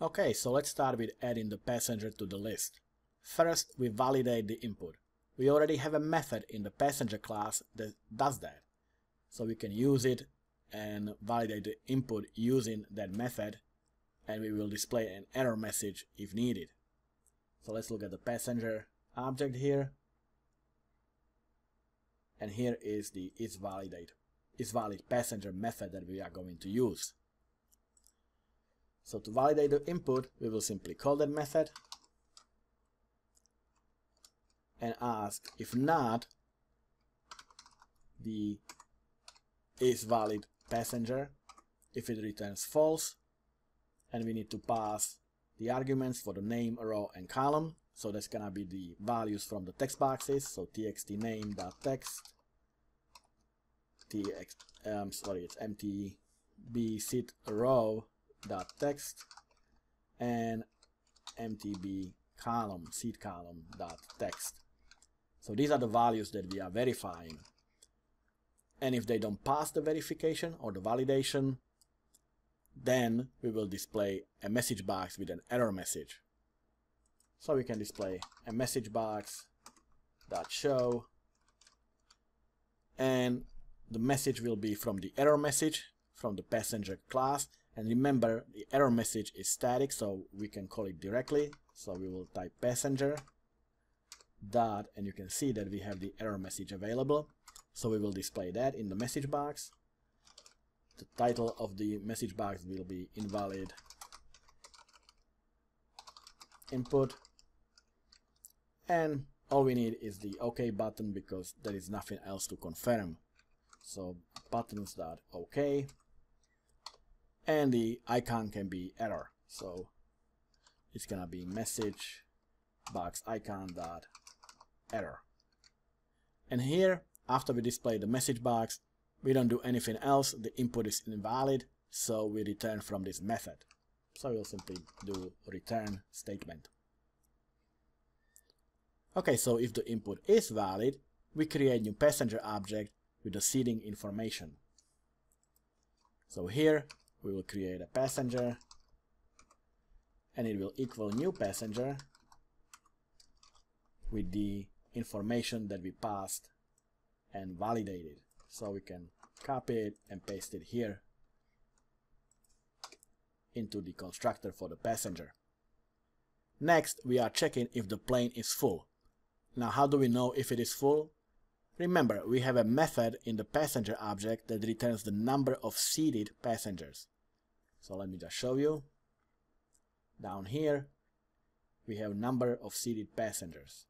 Okay, so let's start with adding the passenger to the list. First, we validate the input. We already have a method in the passenger class that does that, so we can use it and validate the input using that method, and we will display an error message if needed. So let's look at the passenger object here, and here is the IsValidPassenger method that we are going to use. So to validate the input, we will simply call that method and ask if not, the IsValidPassenger, if it returns false, and we need to pass the arguments for the name, row, and column. So that's gonna be the values from the text boxes. So txt name.text, it's mtb sit row dot text, and mtb column seat column dot text. So these are the values that we are verifying, and if they don't pass the verification or the validation, then we will display a message box with an error message. So we can display a message box dot show, and the message will be from the error message from the passenger class. And remember, the error message is static, so we can call it directly. So we will type passenger dot, and you can see that we have the error message available. So we will display that in the message box. The title of the message box will be invalid input, and all we need is the OK button because there is nothing else to confirm. So buttons dot OK, and the icon can be error, so it's gonna be message box icon dot error. And here, after we display the message box, we don't do anything else. The input is invalid, so we return from this method. So we'll simply do return statement. Okay, so if the input is valid, we create new passenger object with the seating information. So here we will create a passenger, and it will equal new passenger with the information that we passed and validated. So we can copy it and paste it here into the constructor for the passenger. Next, we are checking if the plane is full. Now, how do we know if it is full? Remember, we have a method in the passenger object that returns the number of seated passengers. So let me just show you. Down here, we have number of seated passengers.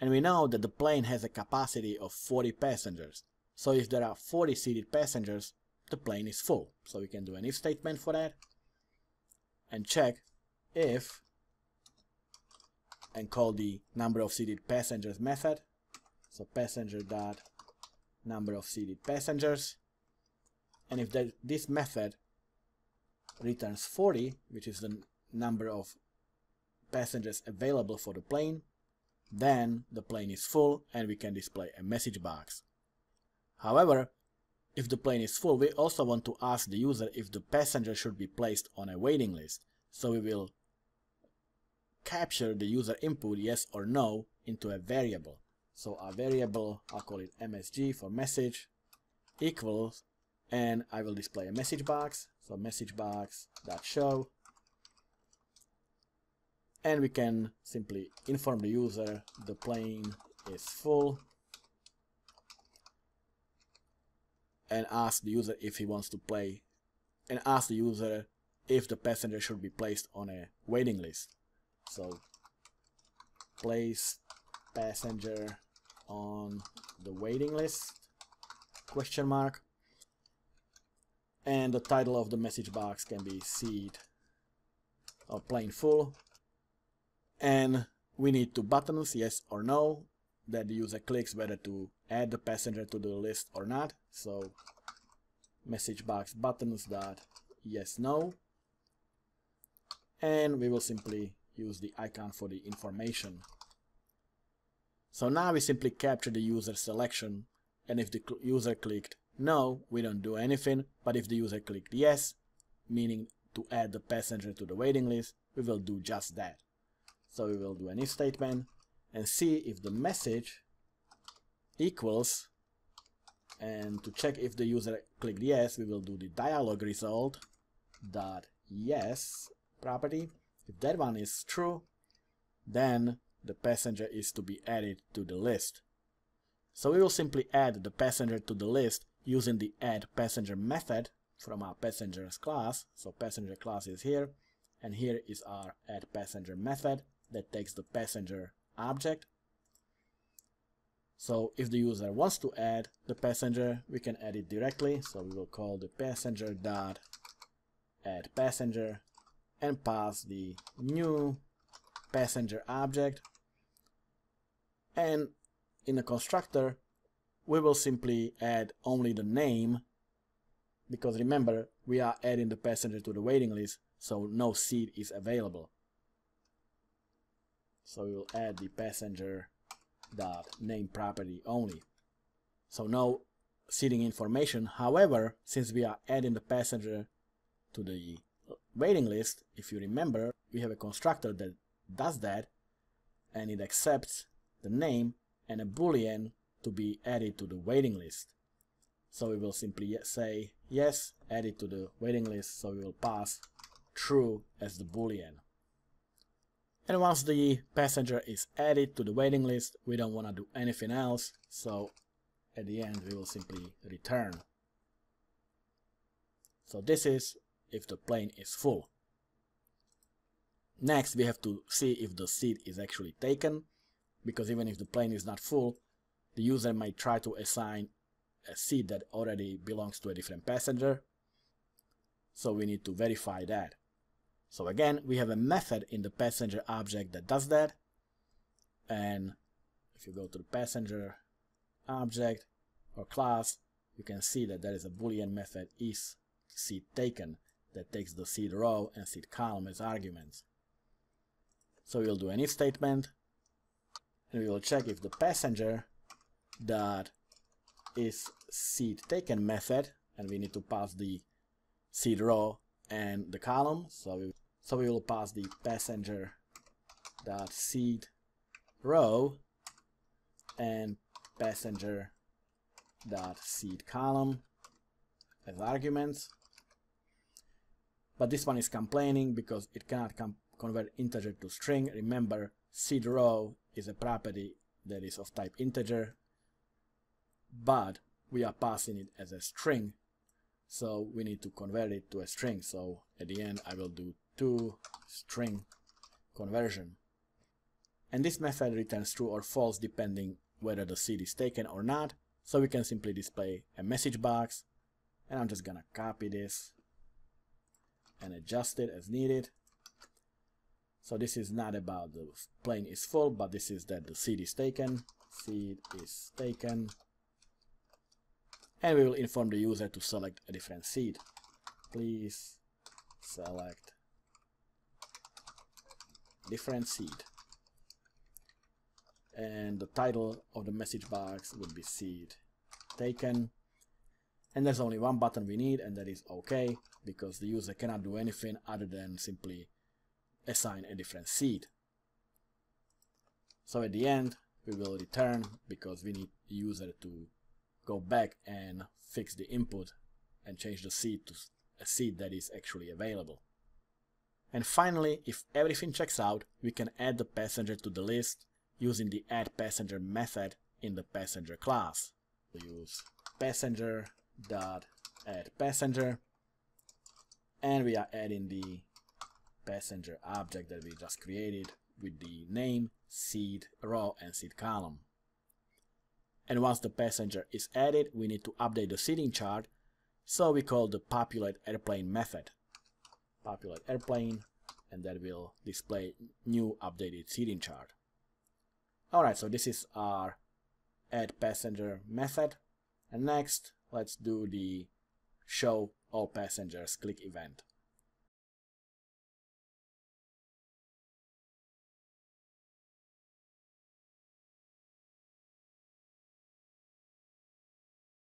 And we know that the plane has a capacity of 40 passengers. So if there are 40 seated passengers, the plane is full. So we can do an if statement for that and check if, and call the number of seated passengers method. So passenger dot number of seated passengers, and if this method returns 40, which is the number of passengers available for the plane, then the plane is full and we can display a message box. However, if the plane is full, we also want to ask the user if the passenger should be placed on a waiting list. So we will capture the user input yes or no into a variable. So our variable, I'll call it MSG for message, equals, and I will display a message box. So message box dot show, and we can simply inform the user the plane is full, and ask the user if he wants to play, and ask the user if the passenger should be placed on a waiting list. So place passenger on the waiting list question mark, and the title of the message box can be seat or plane full, and we need two buttons, yes or no, that the user clicks whether to add the passenger to the list or not. So message box buttons dot yes no, and we will simply use the icon for the information. So now we simply capture the user selection, and if the user clicked no, we don't do anything, but if the user clicked yes, meaning to add the passenger to the waiting list, we will do just that. So we will do an if statement and see if the message equals, and to check if the user clicked yes, we will do the dialog result dot yes property. If that one is true, then the passenger is to be added to the list. So we will simply add the passenger to the list using the addPassenger method from our passengers class. So passenger class is here, and here is our addPassenger method that takes the passenger object. So if the user wants to add the passenger, we can add it directly. So we will call the passenger dot add passenger and pass the new passenger object, and in the constructor we will simply add only the name, because remember, we are adding the passenger to the waiting list, so no seat is available. So we will add the passenger dot name property only, so no seating information. However, since we are adding the passenger to the waiting list, if you remember, we have a constructor that does that, and it accepts the name and a boolean to be added to the waiting list. So we will simply say yes, add it to the waiting list, so we will pass true as the boolean. And once the passenger is added to the waiting list, we don't want to do anything else, so at the end we will simply return. So this is if the plane is full. Next, we have to see if the seat is actually taken, because even if the plane is not full, the user might try to assign a seat that already belongs to a different passenger, so we need to verify that. So again, we have a method in the passenger object that does that, and if you go to the passenger object or class, you can see that there is a boolean method is seat taken that takes the seat row and seat column as arguments. So we'll do an if statement, and we will check if the passenger dot is seat taken method, and we need to pass the seat row and the column, so we will pass the passenger dot seat row and passenger dot seat column as arguments. But this one is complaining because it cannot convert integer to string. Remember, seat row is a property that is of type integer, but we are passing it as a string, so we need to convert it to a string. So at the end I will do to string conversion, and this method returns true or false depending whether the seat is taken or not. So we can simply display a message box, and I'm just gonna copy this and adjust it as needed. So this is not about the plane is full, but this is that the seat is taken. Seat is taken, and we will inform the user to select a different seat. Please select different seat, and the title of the message box would be seat taken. And there's only one button we need, and that is OK, because the user cannot do anything other than simply assign a different seat. So at the end we will return, because we need the user to go back and fix the input and change the seat to a seat that is actually available. And finally, if everything checks out, we can add the passenger to the list using the addPassenger method in the passenger class. We use passenger dot add passenger, and we are adding the passenger object that we just created with the name, seat row and seat column. And once the passenger is added, we need to update the seating chart, so we call the populate airplane method, populate airplane, and that will display new updated seating chart. Alright, so this is our add passenger method, and next let's do the show all passengers click event.